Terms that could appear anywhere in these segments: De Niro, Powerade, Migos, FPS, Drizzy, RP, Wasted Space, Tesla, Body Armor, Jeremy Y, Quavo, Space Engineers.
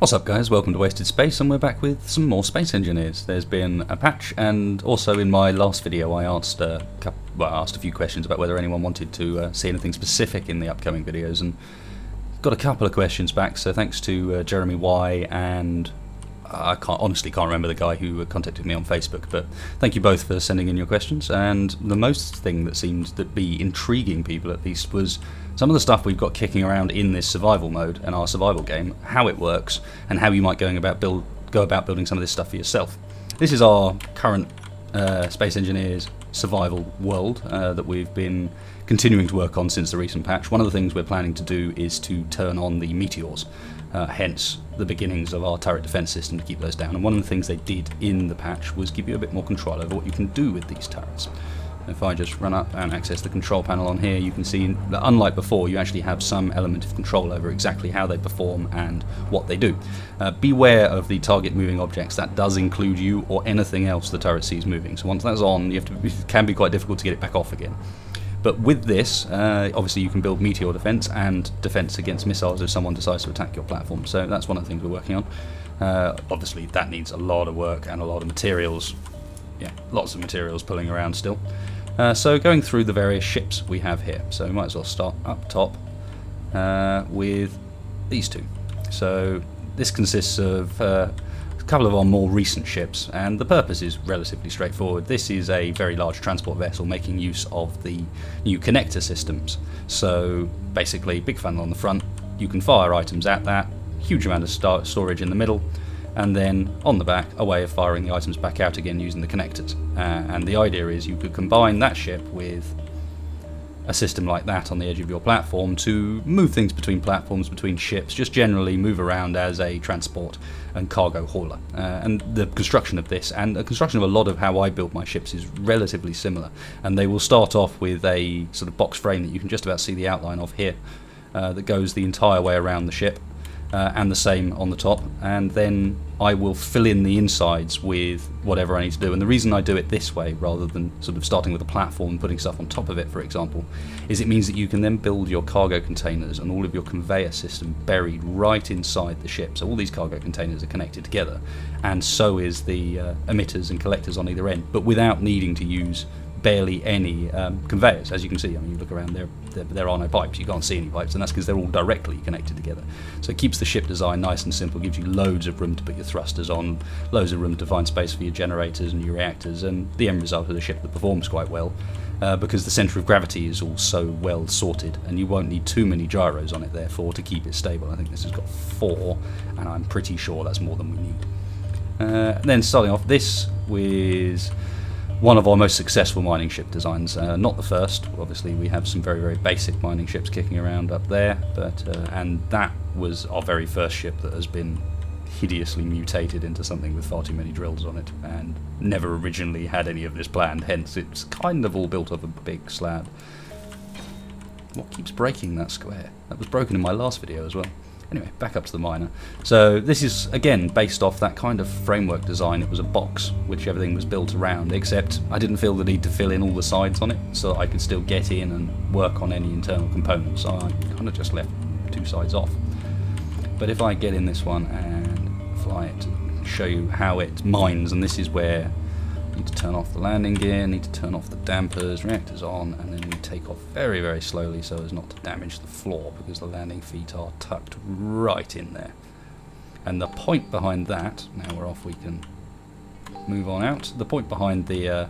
What's up guys, welcome to Wasted Space, and we're back with some more Space Engineers. There's been a patch, and also in my last video I asked I asked a few questions about whether anyone wanted to see anything specific in the upcoming videos, and got a couple of questions back, so thanks to Jeremy Y and I honestly can't remember the guy who contacted me on Facebook, but thank you both for sending in your questions. And the most thing that seemed to be intriguing people at least was some of the stuff we've got kicking around in this survival mode and our survival game, how it works, and how you might go about building some of this stuff for yourself. This is our current Space Engineers survival world that we've been continuing to work on since the recent patch. One of the things we're planning to do is to turn on the meteors, hence the beginnings of our turret defense system to keep those down. And one of the things they did in the patch was give you a bit more control over what you can do with these turrets. If I just run up and access the control panel on here, you can see that unlike before, you actually have some element of control over exactly how they perform and what they do. Beware of the target moving objects. That does include you or anything else the turret sees moving. So once that's on, it can be quite difficult to get it back off again. But with this, obviously you can build meteor defense and defense against missiles if someone decides to attack your platform. So that's one of the things we're working on. Obviously that needs a lot of work and a lot of materials. Yeah, lots of materials pulling around still. So going through the various ships we have here, so we might as well start up top with these two. So this consists of a couple of our more recent ships, and the purpose is relatively straightforward. This is a very large transport vessel making use of the new connector systems. So basically, big funnel on the front, you can fire items at that, huge amount of storage in the middle, and then on the back a way of firing the items back out again using the connectors, and the idea is you could combine that ship with a system like that on the edge of your platform to move things between platforms, between ships, just generally move around as a transport and cargo hauler. And the construction of this and the construction of a lot of how I build my ships is relatively similar, and they will start off with a sort of box frame that you can just about see the outline of here, that goes the entire way around the ship. And the same on the top, and then I will fill in the insides with whatever I need to do. And the reason I do it this way rather than sort of starting with a platform and putting stuff on top of it, for example, is it means that you can then build your cargo containers and all of your conveyor system buried right inside the ship. So all these cargo containers are connected together, and so is the emitters and collectors on either end, but without needing to use barely any conveyors. As you can see, I mean, you look around, there are no pipes, you can't see any pipes, and that's because they're all directly connected together. So it keeps the ship design nice and simple, gives you loads of room to put your thrusters on, loads of room to find space for your generators and your reactors, and the end result of the ship that performs quite well, because the centre of gravity is all so well sorted, and you won't need too many gyros on it, therefore, to keep it stable. I think this has got 4, and I'm pretty sure that's more than we need. Then starting off this with one of our most successful mining ship designs, not the first. Obviously we have some very, very basic mining ships kicking around up there, but and that was our very first ship that has been hideously mutated into something with far too many drills on it, and never originally had any of this planned, hence it's kind of all built up a big slab. What keeps breaking that square? That was broken in my last video as well. Anyway, back up to the miner. So this is, again, based off that kind of framework design. It was a box which everything was built around, except I didn't feel the need to fill in all the sides on it, so I could still get in and work on any internal components. So I kind of just left 2 sides off. But if I get in this one and fly it, show you how it mines, and this is where I need to turn off the landing gear, need to turn off the dampers, reactors on, and then we take off very, very slowly so as not to damage the floor, because the landing feet are tucked right in there. And the point behind that, now we're off, we can move on out. The point behind the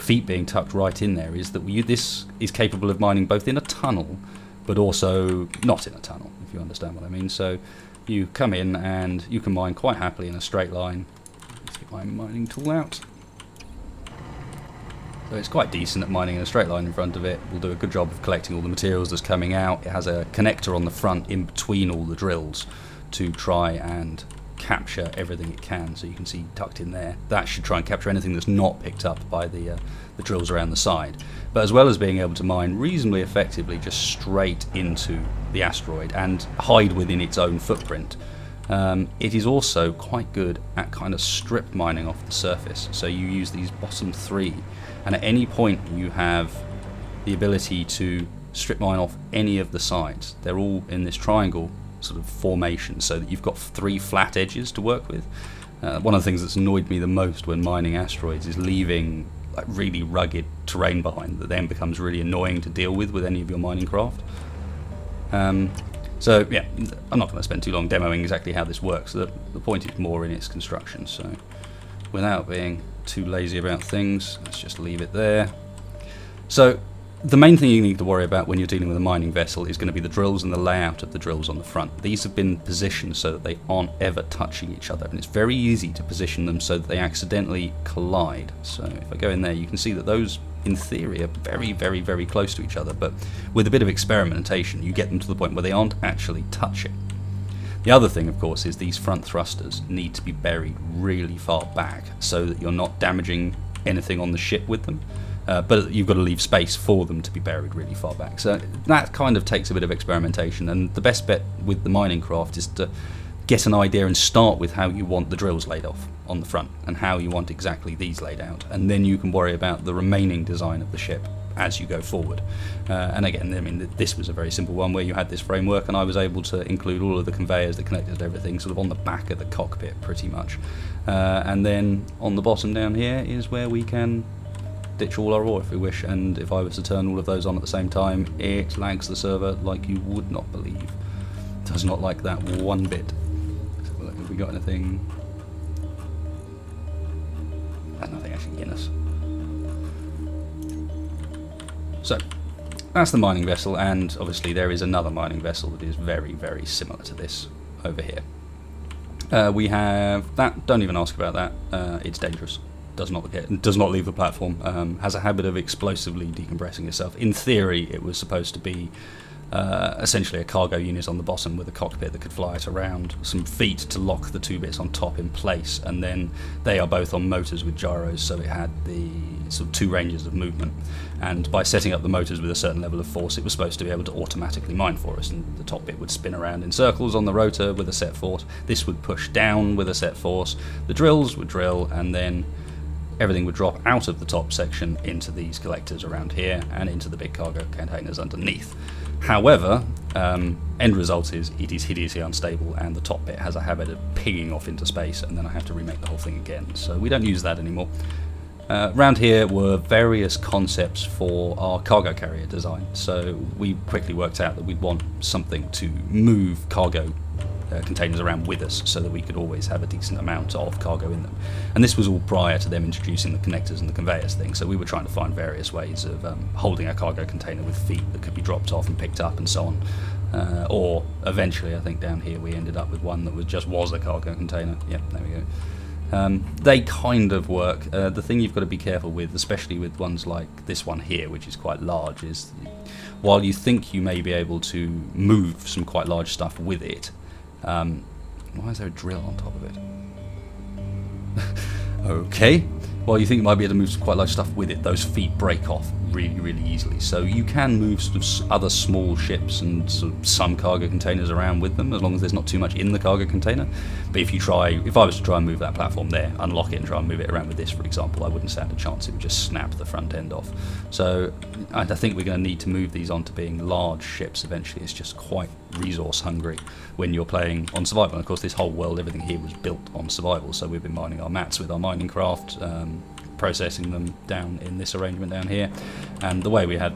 feet being tucked right in there is that this is capable of mining both in a tunnel, but also not in a tunnel, if you understand what I mean. So you come in and you can mine quite happily in a straight line. Let's get my mining tool out. So it's quite decent at mining in a straight line in front of it. We'll do a good job of collecting all the materials that's coming out. It has a connector on the front in between all the drills to try and capture everything it can, so you can see tucked in there. That should try and capture anything that's not picked up by the drills around the side. But as well as being able to mine reasonably effectively just straight into the asteroid and hide within its own footprint, it is also quite good at kind of strip mining off the surface. So you use these bottom 3, and at any point you have the ability to strip mine off any of the sides. They're all in this triangle sort of formation so that you've got three flat edges to work with. One of the things that's annoyed me the most when mining asteroids is leaving like really rugged terrain behind that then becomes really annoying to deal with any of your mining craft. So yeah, I'm not going to spend too long demoing exactly how this works. The point is more in its construction, so without being too lazy about things, let's just leave it there. So the main thing you need to worry about when you're dealing with a mining vessel is going to be the drills and the layout of the drills on the front. These have been positioned so that they aren't ever touching each other, and it's very easy to position them so that they accidentally collide. So if I go in there, you can see that those in theory are very, very, very close to each other, but with a bit of experimentation you get them to the point where they aren't actually touching. The other thing, of course, is these front thrusters need to be buried really far back so that you're not damaging anything on the ship with them, but you've got to leave space for them to be buried really far back. So that kind of takes a bit of experimentation, and the best bet with the mining craft is to get an idea and start with how you want the drills laid off on the front and how you want exactly these laid out, and then you can worry about the remaining design of the ship as you go forward. And again, I mean, this was a very simple one where you had this framework and I was able to include all of the conveyors that connected everything sort of on the back of the cockpit pretty much. And then on the bottom down here is where we can ditch all our ore if we wish, and if I was to turn all of those on at the same time, it lags the server like you would not believe. Does not like that one bit. So have we got anything? There's nothing actually in us. So that's the mining vessel, and obviously there is another mining vessel that is very, very similar to this over here. We have that, don't even ask about that, it's dangerous. Does not leave the platform, has a habit of explosively decompressing itself. In theory it was supposed to be essentially a cargo unit on the bottom with a cockpit that could fly it around some feet to lock the two bits on top in place, and then they are both on motors with gyros, so it had the sort of two ranges of movement, and by setting up the motors with a certain level of force it was supposed to be able to automatically mine for us, and the top bit would spin around in circles on the rotor with a set force, this would push down with a set force, the drills would drill, and then everything would drop out of the top section into these collectors around here and into the big cargo containers underneath. However, end result is it is hideously unstable, and the top bit has a habit of pinging off into space, and then I have to remake the whole thing again, so we don't use that anymore. Around here were various concepts for our cargo carrier design, so we quickly worked out that we'd want something to move cargo containers around with us so that we could always have a decent amount of cargo in them, and this was all prior to them introducing the connectors and the conveyors thing, so we were trying to find various ways of holding a cargo container with feet that could be dropped off and picked up and so on, or eventually I think down here we ended up with one that was a cargo container. Yep, there we go. They kind of work. The thing you've got to be careful with, especially with ones like this one here, which is quite large, is while you think you may be able to move some quite large stuff with it, why is there a drill on top of it? Okay. Well, you think you might be able to move some quite large stuff with it. Those feet break off really, really easily. So you can move sort of other small ships and sort of some cargo containers around with them, as long as there's not too much in the cargo container. But if I was to try and move that platform there, unlock it and try and move it around with this, for example, I wouldn't stand a chance. It would just snap the front end off. So I think we're going to need to move these onto being large ships eventually. It's just quite resource hungry when you're playing on survival. And of course, this whole world, everything here was built on survival. So we've been mining our mats with our mining craft, processing them down in this arrangement down here, and the way we had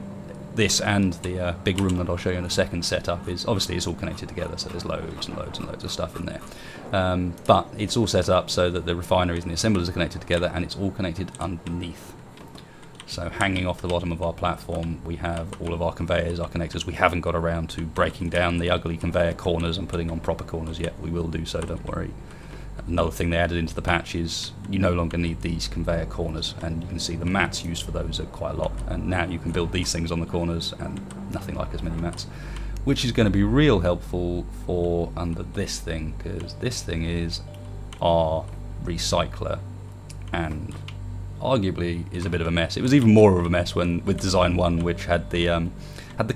this and the big room that I'll show you in a second set up is obviously it's all connected together, so there's loads and loads and loads of stuff in there, but it's all set up so that the refineries and the assemblers are connected together, and it's all connected underneath. So hanging off the bottom of our platform we have all of our conveyors, our connectors. We haven't got around to breaking down the ugly conveyor corners and putting on proper corners yet. We will do so, don't worry. Another thing they added into the patch is you no longer need these conveyor corners, and you can see the mats used for those are quite a lot, and now you can build these things on the corners and nothing like as many mats, which is going to be real helpful for under this thing, because this thing is our recycler and arguably is a bit of a mess. It was even more of a mess when with design one, which had the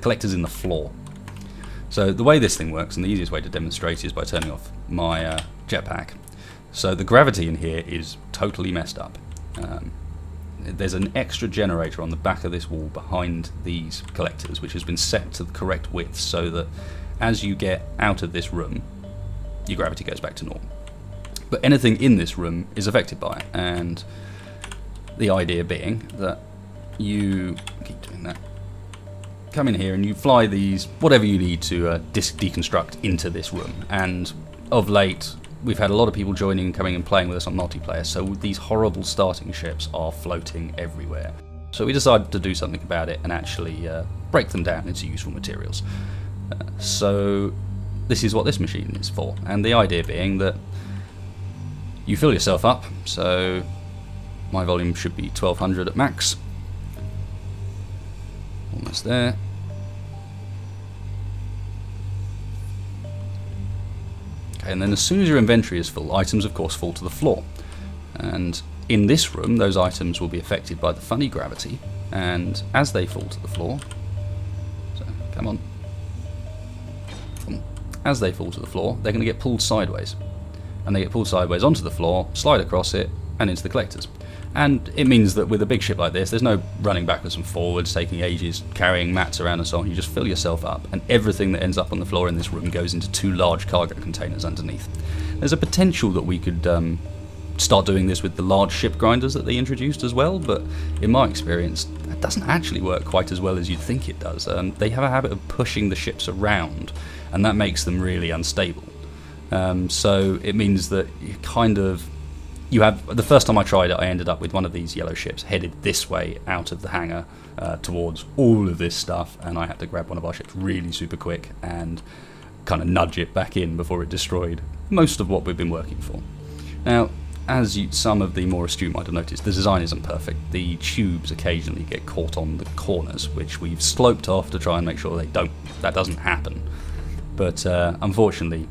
collectors in the floor. So the way this thing works, and the easiest way to demonstrate is by turning off my jetpack. So the gravity in here is totally messed up. There's an extra generator on the back of this wall behind these collectors, which has been set to the correct width so that as you get out of this room, your gravity goes back to normal. But anything in this room is affected by it, and the idea being that you keep doing that. Come in here and you fly these, whatever you need to deconstruct into this room. And of late, we've had a lot of people joining, coming and playing with us on multiplayer, so these horrible starting ships are floating everywhere. So we decided to do something about it and actually break them down into useful materials. So this is what this machine is for, and the idea being that you fill yourself up, so my volume should be 1200 at max. Almost there. Okay, and then as soon as your inventory is full, items of course fall to the floor. And in this room, those items will be affected by the funny gravity, and as they fall to the floor, so come on. As they fall to the floor, they're going to get pulled sideways. And they get pulled sideways onto the floor, slide across it, and into the collectors. And it means that with a big ship like this, there's no running backwards and forwards, taking ages, carrying mats around and so on. You just fill yourself up, and everything that ends up on the floor in this room goes into two large cargo containers underneath. There's a potential that we could start doing this with the large ship grinders that they introduced as well, but in my experience, that doesn't actually work quite as well as you'd think it does. They have a habit of pushing the ships around, and that makes them really unstable. So it means that you kind of, the first time I tried it, I ended up with one of these yellow ships headed this way out of the hangar towards all of this stuff, and I had to grab one of our ships really super quick and kind of nudge it back in before it destroyed most of what we've been working for. Now, as some of the more astute might have noticed, the design isn't perfect. The tubes occasionally get caught on the corners, which we've sloped off to try and make sure that doesn't happen. But unfortunately,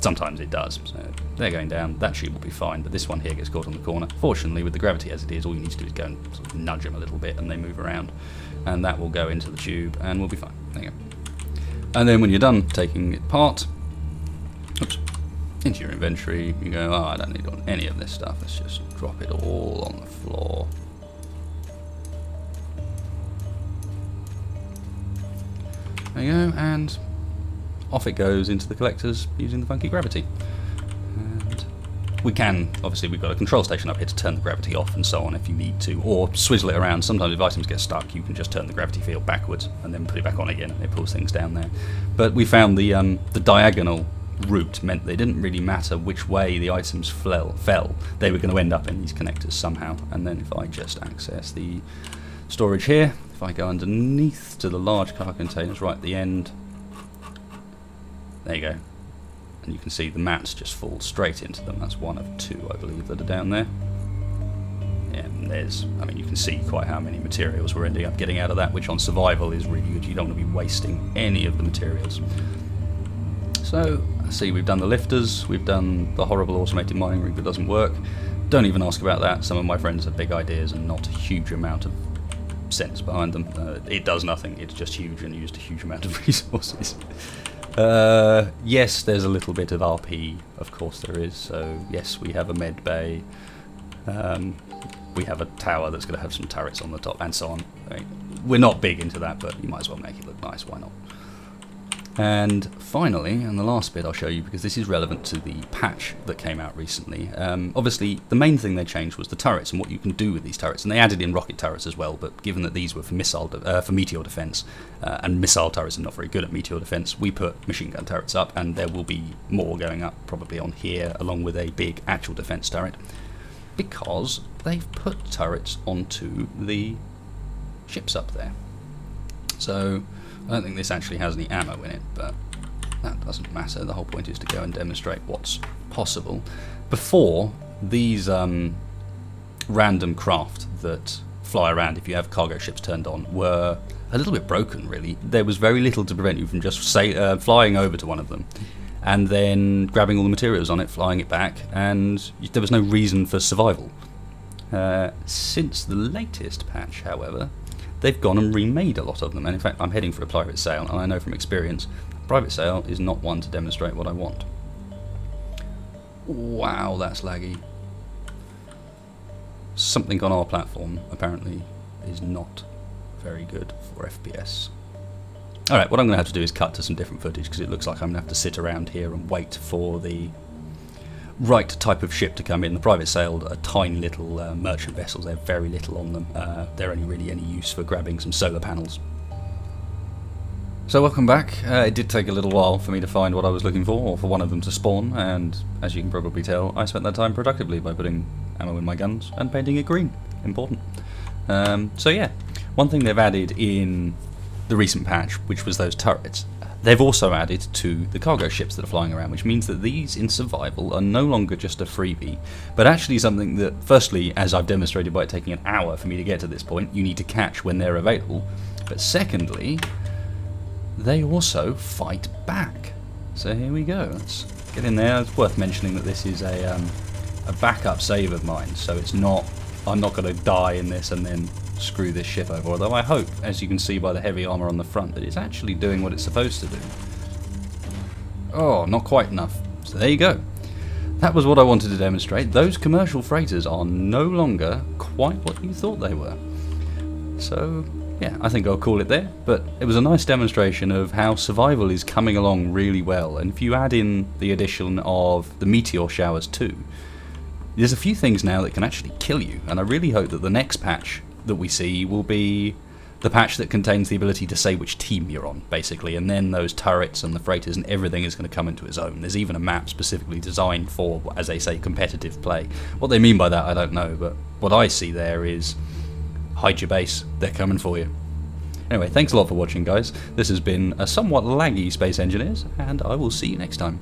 sometimes it does, so they're going down, that sheet will be fine, but this one here gets caught on the corner. Fortunately, with the gravity as it is, all you need to do is go and sort of nudge them a little bit and they move around, and that will go into the tube and we'll be fine. There you go. And then when you're done taking it apart, oops, into your inventory, you go, oh, I don't need any of this stuff, let's just drop it all on the floor. There you go, and off it goes into the collectors using the funky gravity. And we can, obviously we've got a control station up here to turn the gravity off and so on if you need to, or swizzle it around. Sometimes if items get stuck, you can just turn the gravity field backwards and then put it back on again, and it pulls things down there. But we found the diagonal route meant that it didn't really matter which way the items fell. They were going to end up in these connectors somehow. And then if I just access the storage here, if I go underneath to the large cargo containers right at the end, there you go, and you can see the mats just fall straight into them. That's one of two, I believe, that are down there. And there's, I mean, you can see quite how many materials we're ending up getting out of that, which on survival is really good. You don't want to be wasting any of the materials. So, see, we've done the lifters, we've done the horrible automated mining rig that doesn't work. Don't even ask about that. Some of my friends have big ideas and not a huge amount of sense behind them. It does nothing, it's just huge and used a huge amount of resources. Yes, there's a little bit of RP, of course there is, so yes, we have a med bay, we have a tower that's going to have some turrets on the top, and so on. I mean, we're not big into that, but you might as well make it look nice, why not? And finally, and the last bit I'll show you, because this is relevant to the patch that came out recently, obviously the main thing they changed was the turrets and what you can do with these turrets, and they added in rocket turrets as well, but given that these were for meteor defense, and missile turrets are not very good at meteor defense, we put machine gun turrets up, and there will be more going up probably on here, along with a big actual defense turret, because they've put turrets onto the ships up there. So I don't think this actually has any ammo in it, but that doesn't matter. The whole point is to go and demonstrate what's possible. Before, these random craft that fly around, if you have cargo ships turned on, were a little bit broken, really. There was very little to prevent you from just flying over to one of them and then grabbing all the materials on it, flying it back, and there was no reason for survival. Since the latest patch, however, they've gone and remade a lot of them, and in fact I'm heading for a private sale, and I know from experience private sale is not one to demonstrate what I want. Wow, that's laggy. Something on our platform apparently is not very good for FPS. Alright, what I'm going to have to do is cut to some different footage because it looks like I'm going to have to sit around here and wait for the right type of ship to come in. The private sailed are tiny little merchant vessels. They're very little on them. They're only really any use for grabbing some solar panels. So welcome back. It did take a little while for me to find what I was looking for, or for one of them to spawn, and as you can probably tell, I spent that time productively by putting ammo in my guns and painting it green. Important. So yeah, one thing they've added in the recent patch, which was those turrets, they've also added to the cargo ships that are flying around, which means that these in survival are no longer just a freebie, but actually something that, firstly, as I've demonstrated by it taking an hour for me to get to this point, you need to catch when they're available, but secondly, they also fight back. So here we go, let's get in there. It's worth mentioning that this is a backup save of mine, so it's not, I'm not going to die in this and then screw this ship over, although I hope, as you can see by the heavy armour on the front, that it's actually doing what it's supposed to do. Oh, not quite enough. So there you go. That was what I wanted to demonstrate. Those commercial freighters are no longer quite what you thought they were. So, yeah, I think I'll call it there, but it was a nice demonstration of how survival is coming along really well, and if you add in the addition of the meteor showers too, there's a few things now that can actually kill you, and I really hope that the next patch that we see will be the patch that contains the ability to say which team you're on, basically, and then those turrets and the freighters and everything is going to come into its own. There's even a map specifically designed for, as they say, competitive play. What they mean by that I don't know, but what I see there is hide your base, they're coming for you. Anyway, thanks a lot for watching, guys. This has been a somewhat laggy Space Engineers, and I will see you next time.